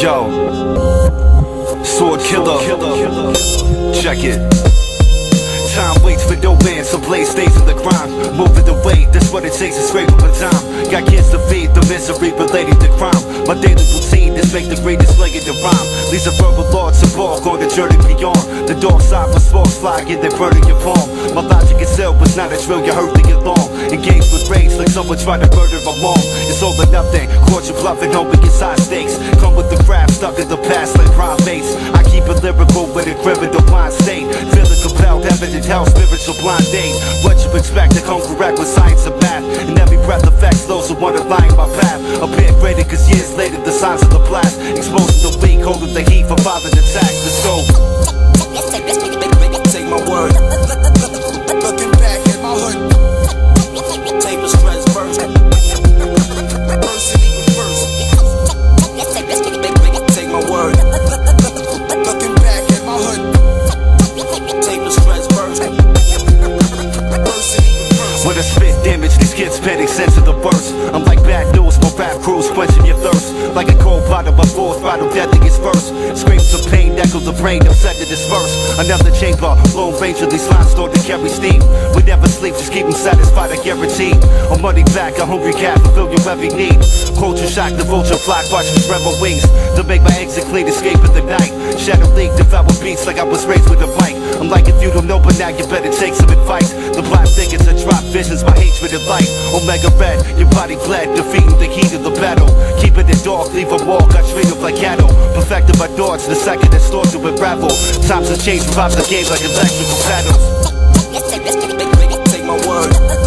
Yo, Swordkilla, check it. Time waits for no man, so Blade stays in the grind. Moving away, that's what it takes to scrape up a dime. Got kids to feed, the misery related to crime. My daily routine is make the greatest lay in the rhyme. These are verbal lords embark on the journey beyond. The dark side for sparks fly, get that bird in your palm. My logic itself was not a drill, you heard to get long. Engaged with rage like someone tried to murder my mom. It's all or nothing, caught you bluffing, hoping it's high stakes. Come with the crap, stuck in the past like primates. I keep it lyrical with a criminal mind state. Feeling compelled, evident hell, spiritual blind date. What you expect to come correct with science and math. And every breath affects those who want to lie in my path. A bit greater, cause years later the signs of the blast. Exposing the weak, holding the heat for violent attacks. Let's go. Take my word. Looking back at my hood. When I spit damage, these kids panic sense of the burst. I'm like bad news, my rap crews quenching your thirst. Like a cold pot of my fourth bottle, death that gets first. Screams of pain, echoes the brain, I'm set to disperse. Another chamber, lone ranger, these lines start to carry steam. We never sleep, just keep them satisfied, I guarantee. On money back, a hungry cat, fulfill your every need. Culture shock, the vulture flock, watch me spread my wings. To make my exit clean, escape in the night. Shadow league, devour beats like I was raised with a mic. I'm like, if you don't know, but now you better take some advice. The blind thickets are dropped. Visions, my hatred of life, Omega Red, your body bled, defeating the heat of the battle. Keeping it dark, leave a walk, I treat it like cattle. Perfecting my thoughts, the second it's thought to unravel. Times have changed, props the game like electrical paddles. Take my word.